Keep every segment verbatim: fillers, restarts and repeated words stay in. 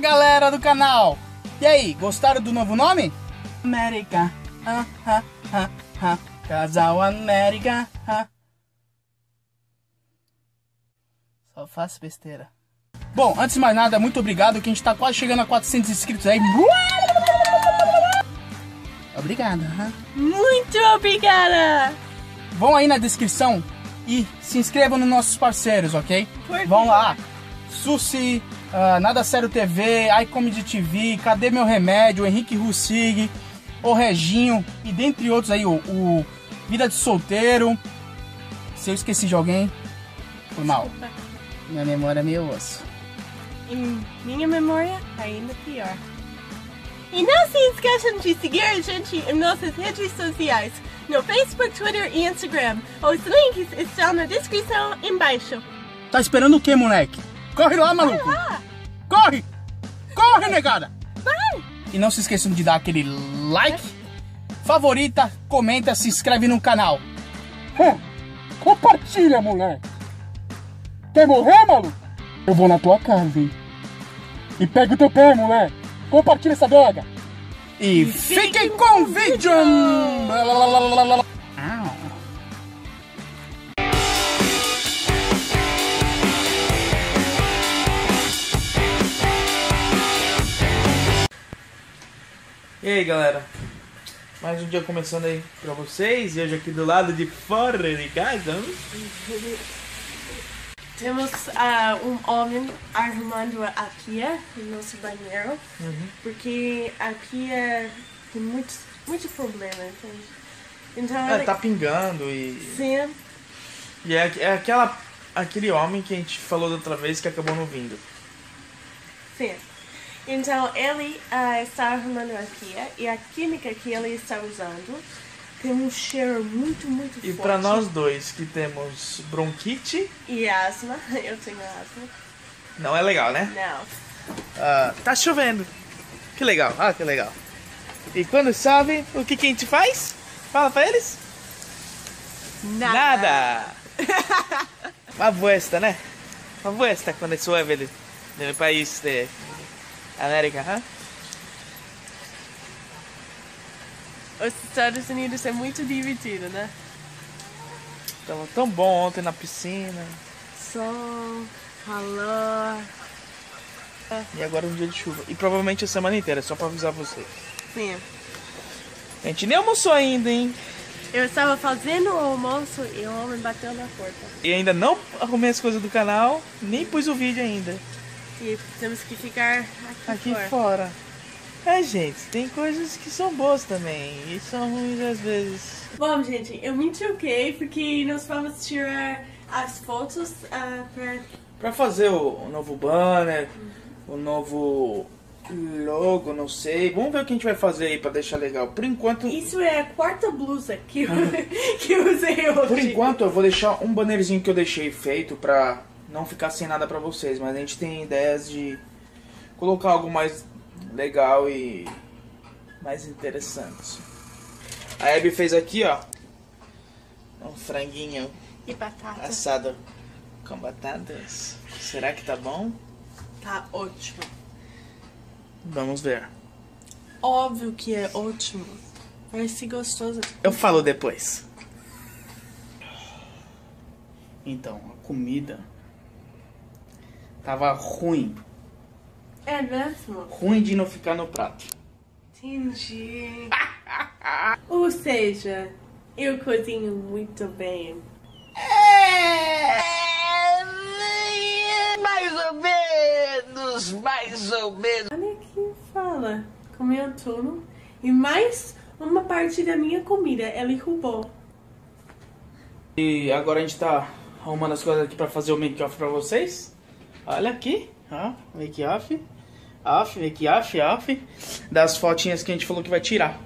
Galera do canal, e aí, gostaram do novo nome? América, ah, ah, ah, ah. Casal América, ah. Só faço besteira. Bom, antes de mais nada, muito obrigado que a gente tá quase chegando a quatrocentos inscritos aí. Obrigada, ah. Muito obrigada. Vão aí na descrição e se inscrevam nos nossos parceiros, ok? Vão lá, Sushi, Uh, Nada Sério T V, iComedy T V, Cadê Meu Remédio, Henrique Russig, OReginho e dentre outros aí, o, o Vida de Solteiro. Se eu esqueci de alguém, foi mal. Minha memória é meio osso. Em minha memória, ainda pior. E não se esqueçam de seguir a gente em nossas redes sociais, no Facebook, Twitter e Instagram. Os links estão na descrição embaixo. Tá esperando o que, moleque? Corre lá, maluco! Vai lá. Corre! Corre, negada! Vai! E não se esqueçam de dar aquele like, favorita, comenta, se inscreve no canal. É, compartilha, moleque! Quer morrer, maluco? Eu vou na tua casa, hein? E pega o teu pé, moleque! Compartilha essa droga! E, e fiquem com o vídeo! vídeo. E aí galera, mais um dia começando aí pra vocês, e hoje aqui do lado de fora de casa temos uh, um homem arrumando a pia no nosso banheiro, uhum. Porque a pia tem muitos, muitos problemas, entende? Então, ah, ela... tá pingando e... Sim. E é, é aquela, aquele homem que a gente falou da outra vez que acabou não vindo. Sim. Então ele uh, está arrumando a pia e a química que ele está usando tem um cheiro muito, muito e forte. E para nós dois que temos bronquite... E asma, eu tenho asma. Não é legal, né? Não. Uh, tá chovendo. Que legal, ah, que legal. E quando chove, o que, que a gente faz? Fala para eles? Nada. Nada. Uma bosta, né? Uma bosta quando chove no país de... América, hã? Os Estados Unidos é muito divertido, né? Tava tão bom ontem na piscina. Sol, calor. E agora um dia de chuva. E provavelmente a semana inteira, só pra avisar vocês. Sim. A gente nem almoçou ainda, hein? Eu estava fazendo o almoço e o homem bateu na porta. E ainda não arrumei as coisas do canal, nem pus o vídeo ainda. E temos que ficar aqui, aqui fora. É, gente, tem coisas que são boas também e são ruins às vezes. Bom, gente, eu me choquei porque nós vamos tirar as fotos uh, para... Para fazer o, o novo banner, uhum. O novo logo, não sei. Vamos ver o que a gente vai fazer aí para deixar legal. Por enquanto... Isso é a quarta blusa que eu, que eu usei hoje. Por enquanto eu vou deixar um bannerzinho que eu deixei feito para... não ficar sem nada pra vocês, mas a gente tem ideias de colocar algo mais legal e mais interessante. A Abi fez aqui, ó, um franguinho e batata assado com batatas. Será que tá bom? Tá ótimo. Vamos ver. Óbvio que é ótimo. Vai ser gostoso. Eu falo depois. Então, a comida... tava ruim. É mesmo? Ruim de não ficar no prato. Entendi. Ou seja, eu cozinho muito bem. É... mais ou menos, mais ou menos. Olha quem fala. Comi um tuno e mais uma parte da minha comida. Ele roubou. E agora a gente tá arrumando as coisas aqui pra fazer o make-off pra vocês. Olha aqui, ó, make off, off, make off, off, das fotinhas que a gente falou que vai tirar.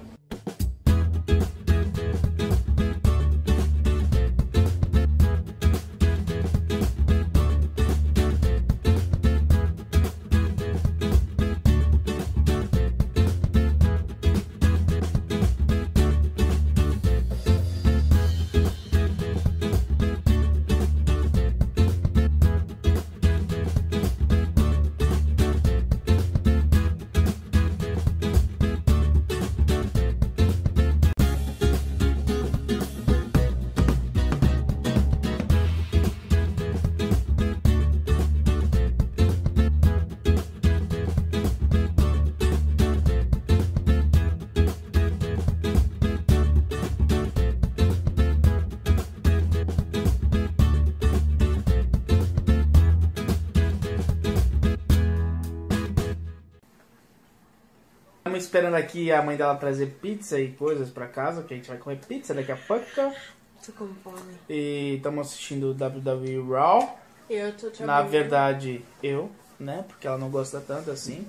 esperando aqui a mãe dela trazer pizza e coisas pra casa, que a gente vai comer pizza daqui a pouco. Tô com fome. E estamos assistindo o W W E Raw. Eu tô te Na verdade, eu, né? Porque ela não gosta tanto assim.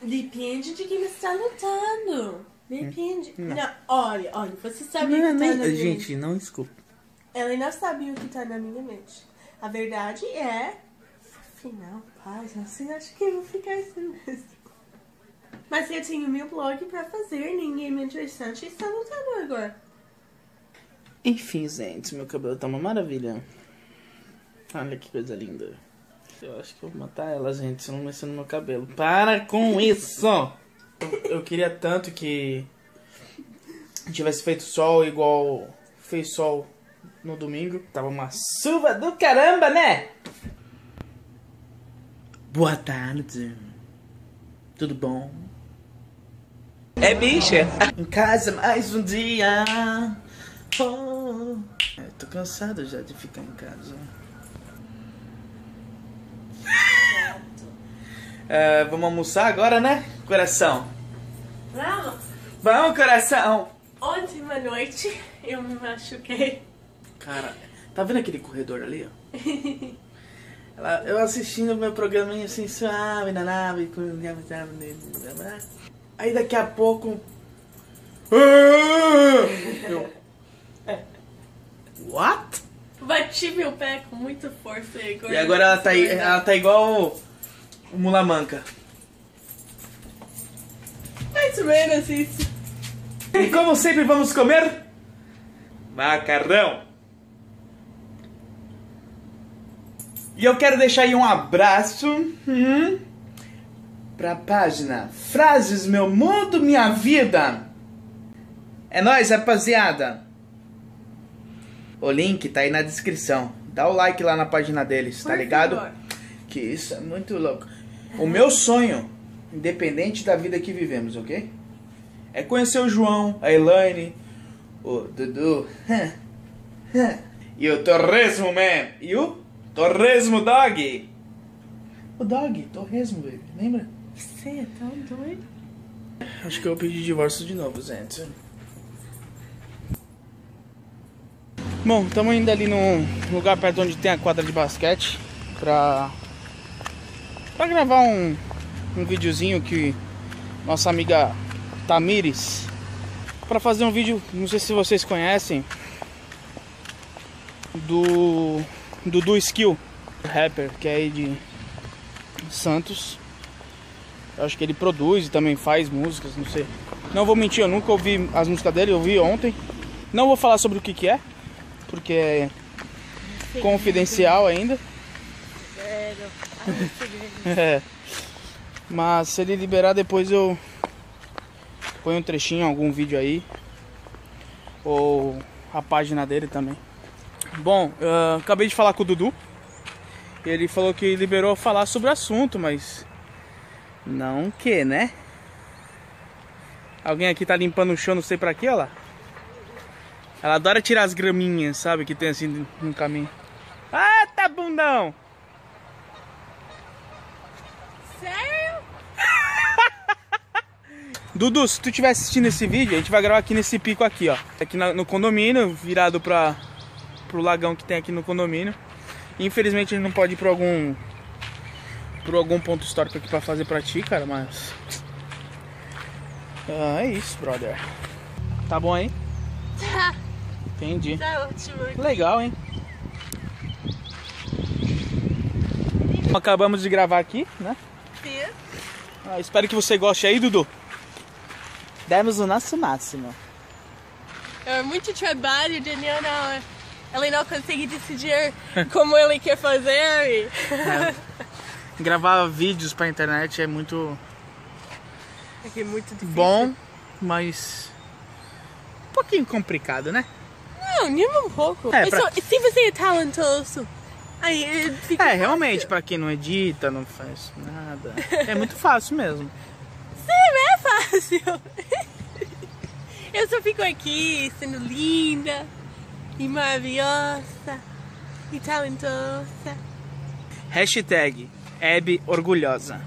Depende de quem está lutando. Depende. Não. Não, olha, olha, você sabe não, o que tá nem... na minha Gente, mente. não, desculpa. Ela ainda sabe o que tá na minha mente. A verdade é... Afinal, pai, você acha que eu vou ficar assim mesmo? Mas eu tenho meu blog pra fazer, ninguém me interessante está lutando agora. Enfim, gente, meu cabelo tá uma maravilha. Olha que coisa linda. Eu acho que eu vou matar ela, gente, se eu não mexer no meu cabelo. Para com isso! Eu, eu queria tanto que tivesse feito sol igual fez sol no domingo. Tava uma chuva do caramba, né? Boa tarde. Tudo bom? É bicha? Em casa mais um dia. Oh. Eu tô cansado já de ficar em casa. É, vamos almoçar agora, né, coração? Vamos! Vamos, coração! Ontem à noite eu me machuquei. Cara, tá vendo aquele corredor ali, ó? Ela, eu assistindo o meu programinha assim, suave na nave, aí daqui a pouco... Eu... What? Bati meu pé com muita força e agora... E agora ela tá, ela tá igual... O mula manca. Mais ou menos isso. E como sempre vamos comer... macarrão. E eu quero deixar aí um abraço... Hum, pra página Frases Meu Mundo Minha Vida. É nóis, rapaziada. O link tá aí na descrição. Dá o like lá na página deles, tá ligado? Que isso é muito louco. O meu sonho, independente da vida que vivemos, ok? É conhecer o João, a Elaine, o Dudu e o Torresmo Man e o Torresmo Dog. O Dog, Torresmo, baby, lembra? Você é tão doido. Acho que eu pedi divórcio de novo, gente. Bom, estamos indo ali num lugar perto onde tem a quadra de basquete pra... pra gravar um, um videozinho que nossa amiga Tamires, pra fazer um vídeo, não sei se vocês conhecem, do Dudu Skill, rapper que é aí de Santos. Eu acho que ele produz e também faz músicas, não sei. Não vou mentir, eu nunca ouvi as músicas dele, eu ouvi ontem. Não vou falar sobre o que que é, porque é confidencial ainda. É. Mas se ele liberar depois eu ponho um trechinho, algum vídeo aí, ou a página dele também. Bom, uh, acabei de falar com o Dudu. Ele falou que liberou falar sobre o assunto, mas não que, né? Alguém aqui tá limpando o chão, não sei pra quê, olha lá. Ela adora tirar as graminhas, sabe, que tem assim no caminho. Ah, tá bundão! Sério? Dudu, se tu estiver assistindo esse vídeo, a gente vai gravar aqui nesse pico aqui, ó. Aqui na, no condomínio, virado pra, pro lagão que tem aqui no condomínio. Infelizmente, a gente não pode ir pra algum, pra algum ponto histórico aqui pra fazer pra ti, cara, mas... Ah, é isso, brother. Tá bom, hein? Tá. Entendi. Tá ótimo. Legal, hein? Acabamos de gravar aqui, né? Sim. Ah, espero que você goste aí, Dudu. Demos o nosso máximo. É muito trabalho, Daniela. Ela não consegue decidir como ele quer fazer. É. Gravar vídeos pra internet é muito... É que é muito difícil. Bom, mas... Um pouquinho complicado, né? Não, nem um pouco. É, pra... Se você é talentoso... Aí, é, realmente, pra quem não edita, não faz nada, é muito fácil mesmo. Sim, é fácil. Eu só fico aqui sendo linda e maravilhosa e talentosa. Hashtag Abi Orgulhosa.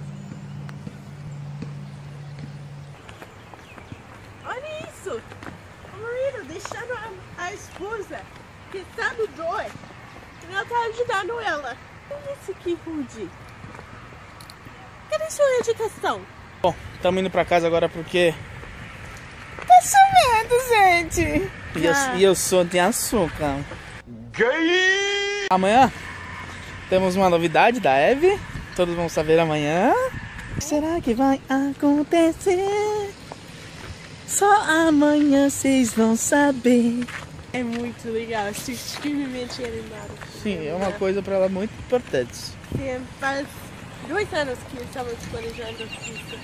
esposa que está no dor e ela está ajudando ela. Olha isso que rude. Cadê sua educação? Bom, estamos indo para casa agora porque... Tá chovendo, gente. E, ah. eu, e eu sou de açúcar. Gay! Amanhã temos uma novidade da Eve. Todos vão saber amanhã. O que será que vai acontecer? Só amanhã vocês vão saber. É muito legal, estou extremamente animado. Sim, é uma coisa para ela muito importante. Sim, faz dois anos que estamos planejando isso.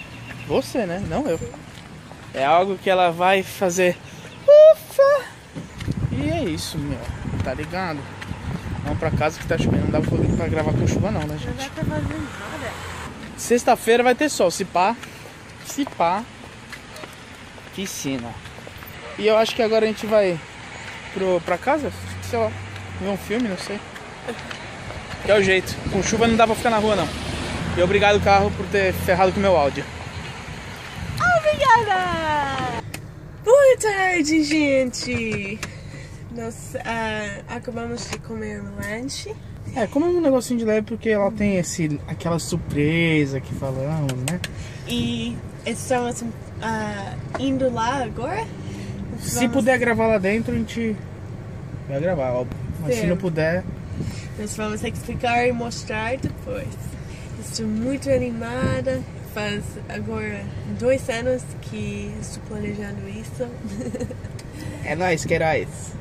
Você, né? Não eu. Sim. É algo que ela vai fazer. Ufa! E é isso, meu. Tá ligado? Vamos pra casa que tá chovendo. Não dá pra gravar com chuva não, né, gente? Não dá pra fazer nada. Sexta-feira vai ter sol. Se pá. Se pá. Piscina. E eu acho que agora a gente vai pro, pra casa. Sei lá. Ver um filme, não sei. Que é o jeito. Com chuva não dá pra ficar na rua, não. E obrigado, carro, por ter ferrado com o meu áudio. Obrigada! Boa tarde, gente! Nós uh, acabamos de comer um lanche. É, como um negocinho de leve, porque ela tem esse, aquela surpresa que falamos, né? E estamos uh, indo lá agora. Vamos... Se puder gravar lá dentro, a gente vai gravar, óbvio. Mas sim, se não puder... Nós vamos explicar e mostrar depois. Estou muito animada. Faz agora dois anos que estou planejando isso. É nóis, que era isso.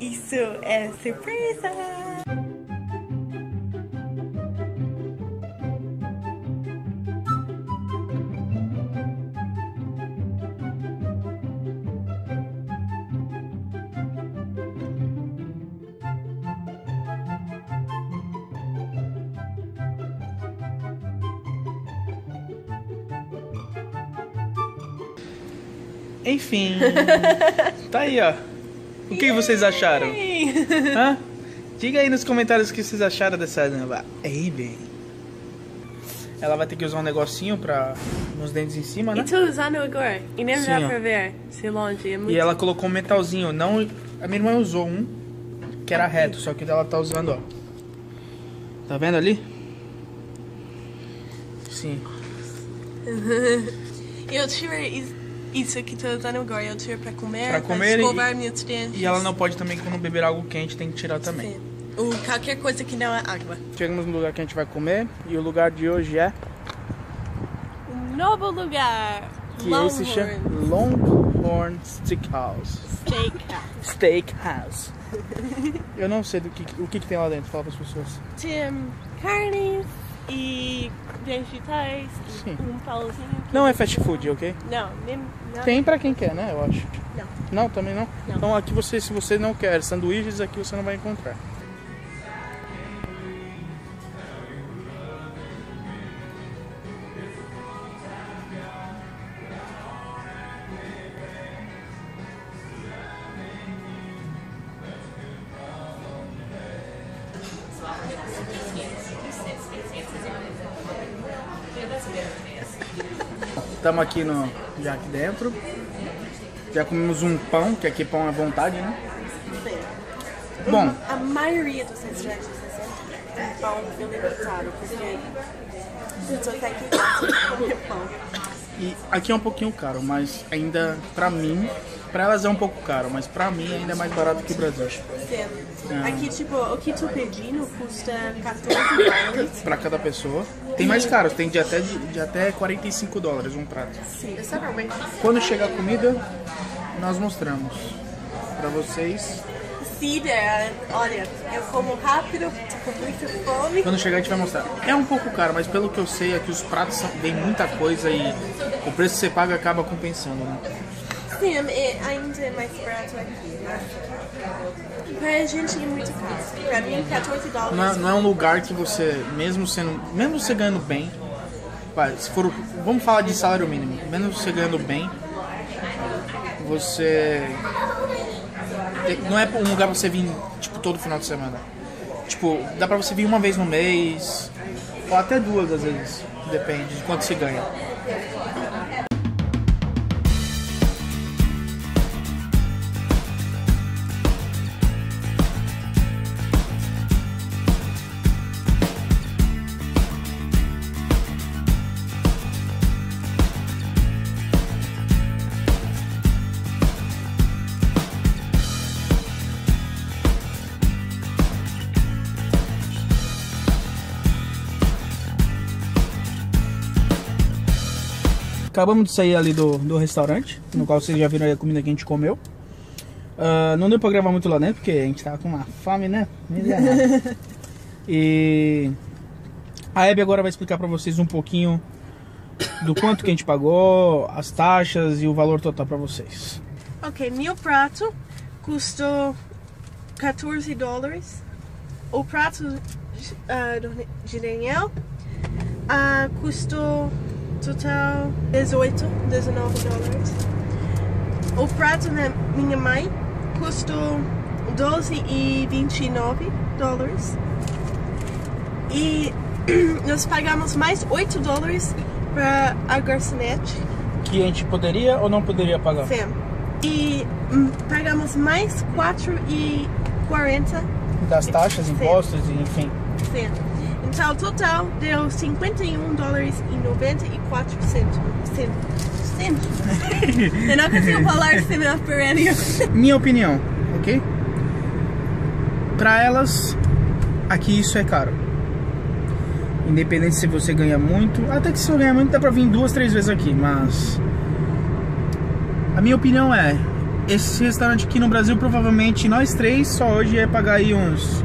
Isso é surpresa! Enfim, tá aí, ó. O que vocês acharam? Hã? Diga aí nos comentários o que vocês acharam dessa nova Abi. Ela vai ter que usar um negocinho pra... nos dentes em cima, né? E tô usando agora. E nem dá pra ver se longe. É muito... E ela colocou um metalzinho. Não... A minha irmã usou um que era reto, só que ela tá usando, ó. Tá vendo ali? Sim. Eu tirei isso. Isso que tô usando agora, eu tiro pra comer, pra, comer pra escovar e, meus dentes. E ela não pode também, quando beber algo quente, tem que tirar também. Sim. Ou qualquer coisa que não é água. Chegamos no lugar que a gente vai comer, e o lugar de hoje é... Um novo lugar! Que Longhorn. Esse chama Longhorn Steakhouse. Steakhouse. Steakhouse. Eu não sei do que, o que, que tem lá dentro, fala pras pessoas. Tem carnes e vegetais, e um pauzinho. Não é fast food, ok? Não, nem... Não. Tem pra quem quer, né, eu acho. Não. Não, também não? Não. Então aqui você, se você não quer sanduíches, aqui você não vai encontrar. Estamos aqui no, já aqui dentro. Já comemos um pão, que aqui pão à vontade, né? Sim. Bom. A maioria dos restaurantes é pão ilimitado, porque pão. E aqui é um pouquinho caro, mas ainda pra mim, pra elas é um pouco caro, mas pra mim ainda é mais barato que o Brasil. Sim. É. Aqui tipo, o que tu pedindo custa quatorze dólares. Pra cada pessoa. Tem mais caro, tem de até, de, de até quarenta e cinco dólares um prato. Sim, exatamente. Quando chegar a comida, nós mostramos pra vocês. Sim, olha, eu como rápido, tô com muita fome. Quando chegar a gente vai mostrar. É um pouco caro, mas pelo que eu sei é que os pratos vêm muita coisa e o preço que você paga acaba compensando, né? Sim, ainda é mais barato aqui, né? Pra gente é muito caro. Pra mim, quatorze dólares. Não, não é um lugar que você, mesmo sendo, mesmo você ganhando bem, se for, vamos falar de salário mínimo, mesmo você ganhando bem, você... Não é um lugar pra você vir, tipo, todo final de semana. Tipo, dá pra você vir uma vez no mês, ou até duas às vezes, depende de quanto você ganha. Acabamos de sair ali do, do restaurante, no qual vocês já viram aí a comida que a gente comeu. Uh, não deu pra gravar muito lá dentro, porque a gente tava com uma fome, né? E a Abby agora vai explicar pra vocês um pouquinho do quanto que a gente pagou, as taxas e o valor total pra vocês. Ok, meu prato custou quatorze dólares. O prato uh, de Daniel uh, custou... total dezoito, dezenove dólares. O prato da minha mãe custou doze e vinte e nove dólares. E nós pagamos mais oito dólares para a garçonete. Que a gente poderia ou não poderia pagar? Sim. E pagamos mais quatro e quarenta. Das taxas, impostos, sim, enfim. Sim. Então, o total deu cinquenta e um dólares e noventa e quatro centavos. Eu não consigo falar semana perenio. Minha opinião, ok? Pra elas, aqui isso é caro. Independente se você ganha muito. Até que se eu ganhar muito, dá pra vir duas, três vezes aqui. Mas a minha opinião é: esse restaurante aqui no Brasil, provavelmente nós três só hoje é pagar aí uns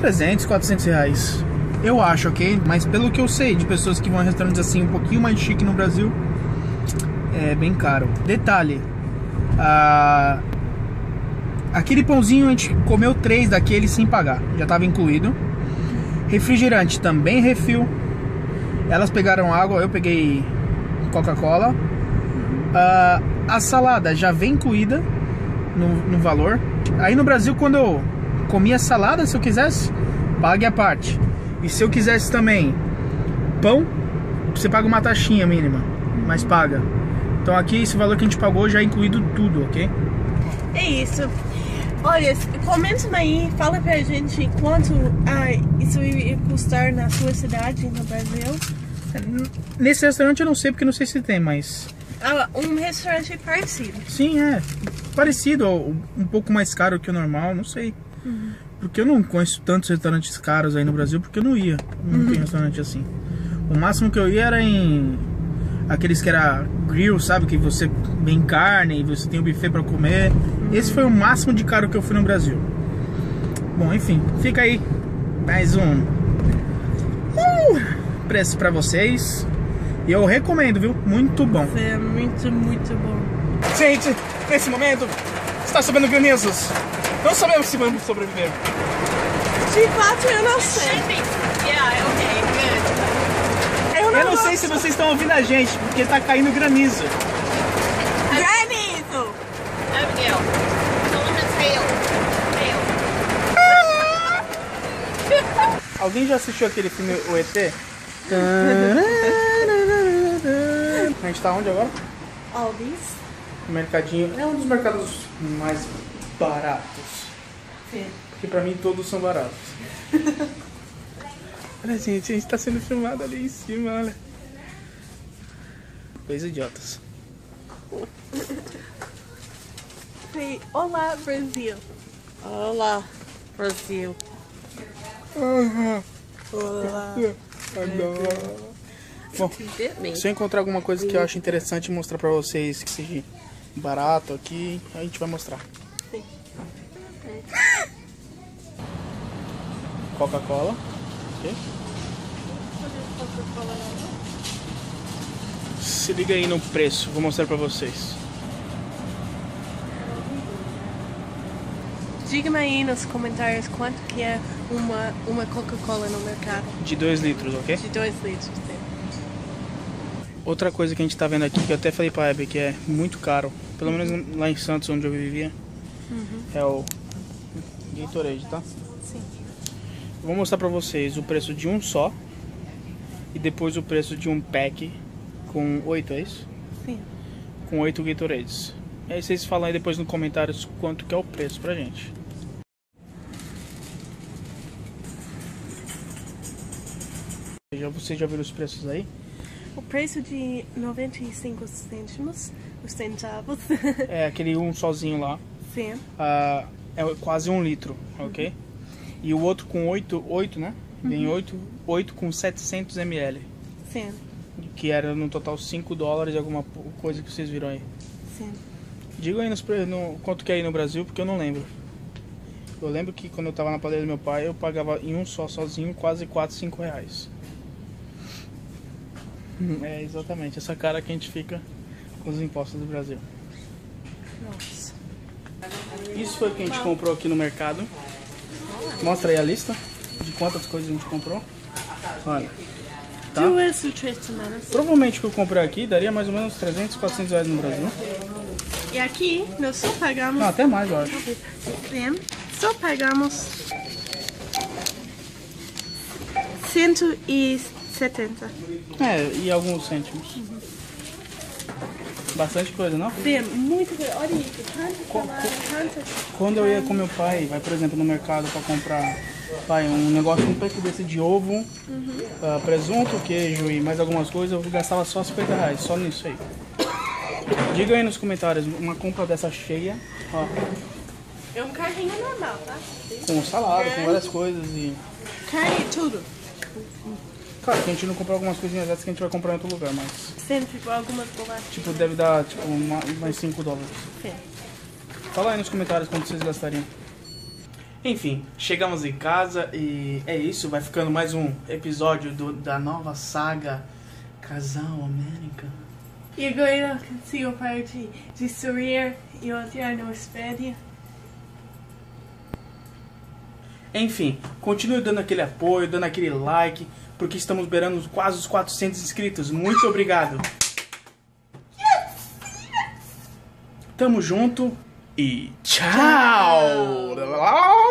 trezentos, quatrocentos reais, eu acho, ok? Mas pelo que eu sei de pessoas que vão a restaurantes assim um pouquinho mais chique no Brasil, é bem caro. Detalhe, a... aquele pãozinho a gente comeu três daquele sem pagar, já estava incluído. Refrigerante também refil. Elas pegaram água, eu peguei Coca-Cola. A... a salada já vem incluída no, no valor. Aí no Brasil, quando eu comia salada, se eu quisesse, pague a parte. E se eu quisesse também pão, você paga uma taxinha mínima, mas paga. Então aqui esse valor que a gente pagou já é incluído tudo, ok? É isso. Olha, comenta aí, fala pra gente quanto ah, isso ia custar na sua cidade, no Brasil. Nesse restaurante eu não sei, porque não sei se tem, mas... ah, um restaurante parecido. Sim, é. Parecido, um pouco mais caro que o normal, não sei. Uhum. Porque eu não conheço tantos restaurantes caros aí no Brasil, porque eu não ia, não uhum. tem restaurante assim. O máximo que eu ia era em aqueles que era grill, sabe, que você vem carne e você tem o buffet pra comer. Uhum. Esse foi o máximo de caro que eu fui no Brasil. Bom, enfim, fica aí mais um uh, preço pra vocês. E eu recomendo, viu, muito bom. É muito, muito bom. Gente, nesse momento está subindo granizos. Não sabemos se vamos sobreviver. De fato, eu não sei. Yeah, okay, good. Eu não, eu não sei se vocês estão ouvindo a gente, porque está caindo granizo. Granizo! Abigail, someone. Alguém já assistiu aquele filme O E T? A gente está onde agora? Aldi's. O mercadinho. É um dos mercados mais baratos. Sim. Porque pra mim todos são baratos. Olha, gente, a gente tá sendo filmado ali em cima, olha. Dois idiotas. Sim. Olá, Brasil. Olá, Brasil. Olá. Olá. Bom, se eu encontrar alguma coisa que eu acho interessante mostrar pra vocês, que seja barato aqui, a gente vai mostrar. Coca-Cola, ok? Se liga aí no preço, vou mostrar pra vocês. Diga-me aí nos comentários quanto que é uma, uma Coca-Cola no mercado. De dois litros, ok? De dois litros, sim. Outra coisa que a gente tá vendo aqui, que eu até falei pra Abby, que é muito caro, pelo menos lá em Santos, onde eu vivia, uhum. é o Gatorade, tá? Sim. Vou mostrar pra vocês o preço de um só e depois o preço de um pack com oito, é isso? Sim. Com oito Gatorades. E aí vocês falam aí depois nos comentários quanto que é o preço pra gente. Vocês já viram os preços aí? O preço de noventa e cinco cêntimos, os centavos. É, aquele um sozinho lá. Sim. Ah, é quase um litro, ok? Uhum. E o outro com oito, oito, né? Vem uhum. oito, oito com setecentos mililitros. Sim. que era no total cinco dólares, alguma coisa que vocês viram aí. Sim. Diga aí nos, no, quanto que é aí no Brasil, porque eu não lembro. Eu lembro que quando eu tava na padaria do meu pai, eu pagava em um só, sozinho, quase quatro, cinco reais. É exatamente essa cara que a gente fica com os impostos do Brasil. Nossa. Isso foi o que a gente comprou aqui no mercado. Mostra aí a lista de quantas coisas a gente comprou. Olha. Tá? Provavelmente o que eu comprei aqui daria mais ou menos trezentos, quatrocentos reais no Brasil. E aqui nós só pagamos... Não, até mais, eu acho. Só pagamos... cento e setenta. É, e alguns cêntimos. Uhum. Bastante coisa, não? Tem, muita coisa. Olha isso, tanta... Quando eu ia com meu pai, vai por exemplo no mercado para comprar... Pai, um negócio, um peito desse de ovo, uhum. uh, presunto, queijo e mais algumas coisas, eu gastava só cinquenta reais, só nisso aí. Diga aí nos comentários, uma compra dessa cheia, ó. É um carrinho normal, tá? Com salada, carne, com várias coisas e... Carne e tudo. Claro que a gente não comprou algumas coisinhas dessas que a gente vai comprar em outro lugar, mas... Sempre, algumas bolachas. Tipo, deve dar, tipo, uma, mais cinco dólares. Sim. Fala aí nos comentários quanto vocês gastariam. Enfim, chegamos em casa e é isso, vai ficando mais um episódio do, da nova saga Casal América. E agora eu não consigo parar de, de sorrir e olhar no espelho. Enfim, continue dando aquele apoio, dando aquele like, porque estamos beirando quase os quatrocentos inscritos. Muito obrigado! Yes! Yes! Tamo junto e tchau! Tchau.